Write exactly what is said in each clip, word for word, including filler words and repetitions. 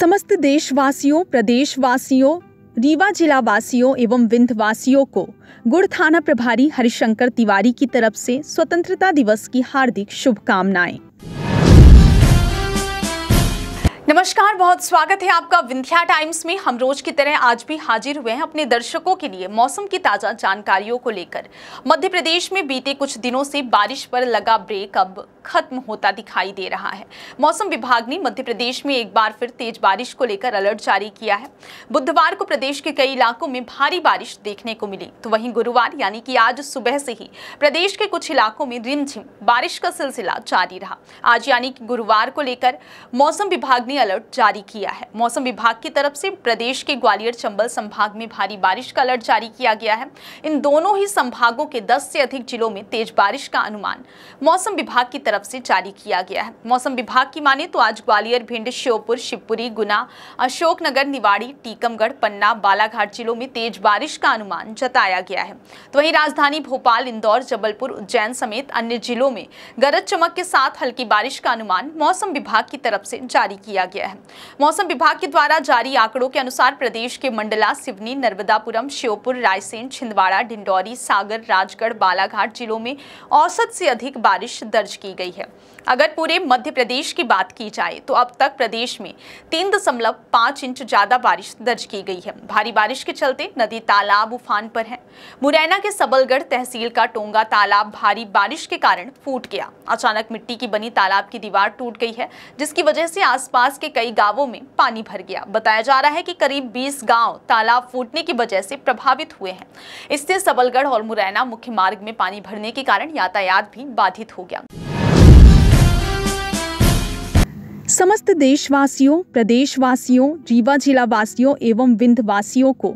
समस्त देशवासियों, प्रदेशवासियों, रीवा जिला वासियों एवं विंध्यवासियों को गुड़ थाना प्रभारी हरिशंकर तिवारी की तरफ से स्वतंत्रता दिवस की हार्दिक शुभकामनाएं। नमस्कार, बहुत स्वागत है आपका विंध्या टाइम्स में। हम रोज की तरह आज भी हाजिर हुए हैं अपने दर्शकों के लिए मौसम की ताज़ा जानकारियों को लेकर। मध्य प्रदेश में बीते कुछ दिनों से बारिश पर लगा ब्रेक अब खत्म होता दिखाई दे रहा है। मौसम विभाग ने मध्य प्रदेश में एक बार फिर तेज बारिश को लेकर अलर्ट जारी किया है। बुधवार को प्रदेश के कई इलाकों में भारी बारिश देखने को मिली, तो वहीं गुरुवार यानी कि आज सुबह से ही प्रदेश के कुछ इलाकों में रिमझिम बारिश का सिलसिला जारी रहा। आज यानी कि गुरुवार को लेकर मौसम विभाग ने अलर्ट जारी किया है। मौसम विभाग की तरफ से प्रदेश के ग्वालियर चंबल संभाग में भारी बारिश का अलर्ट जारी किया गया है। इन दोनों ही संभागों के दस से अधिक जिलों में तेज बारिश का अनुमान मौसम विभाग की तरफ से जारी किया गया है। मौसम विभाग की माने तो आज ग्वालियर, भिंड, श्योपुर, शिवपुरी, गुना, अशोकनगर, निवाड़ी, टीकमगढ़, पन्ना, बालाघाट जिलों में तेज बारिश का अनुमान जताया गया है। तो वहीं राजधानी भोपाल, इंदौर, जबलपुर, उज्जैन समेत अन्य जिलों में गरज चमक के साथ हल्की बारिश का अनुमान मौसम विभाग की तरफ से जारी किया गया है। मौसम विभाग के द्वारा जारी आंकड़ों के अनुसार प्रदेश के मंडला, सिवनी, नर्मदापुरम, श्योपुर, रायसेन, छिंदवाड़ा, डिंडौरी, सागर, राजगढ़, बालाघाट जिलों में औसत से अधिक बारिश दर्ज की गई है। अगर पूरे मध्य प्रदेश की बात की जाए तो अब तक प्रदेश में तीन दशमलव पांच इंच ज्यादा बारिश दर्ज की गई है। भारी बारिश के चलते नदी तालाब उफान पर है। मुरैना के सबलगढ़ तहसील का टोंगा तालाब भारी बारिश के कारण फूट गया। अचानक मिट्टी की बनी तालाब की दीवार टूट गई है, जिसकी वजह से आसपास के कई गांवों में पानी भर गया। बताया जा रहा है कि करीब बीस गांव तालाब फूटने की वजह से प्रभावित हुए हैं। इससे सबलगढ़ और मुरैना मुख्य मार्ग में पानी भरने के कारण यातायात भी बाधित हो गया। समस्त देशवासियों, प्रदेशवासियों, रीवा जिला वासियों एवं विंध्यवासियों को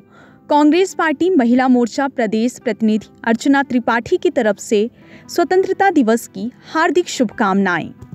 कांग्रेस पार्टी महिला मोर्चा प्रदेश प्रतिनिधि अर्चना त्रिपाठी की तरफ से स्वतंत्रता दिवस की हार्दिक शुभकामनाएं।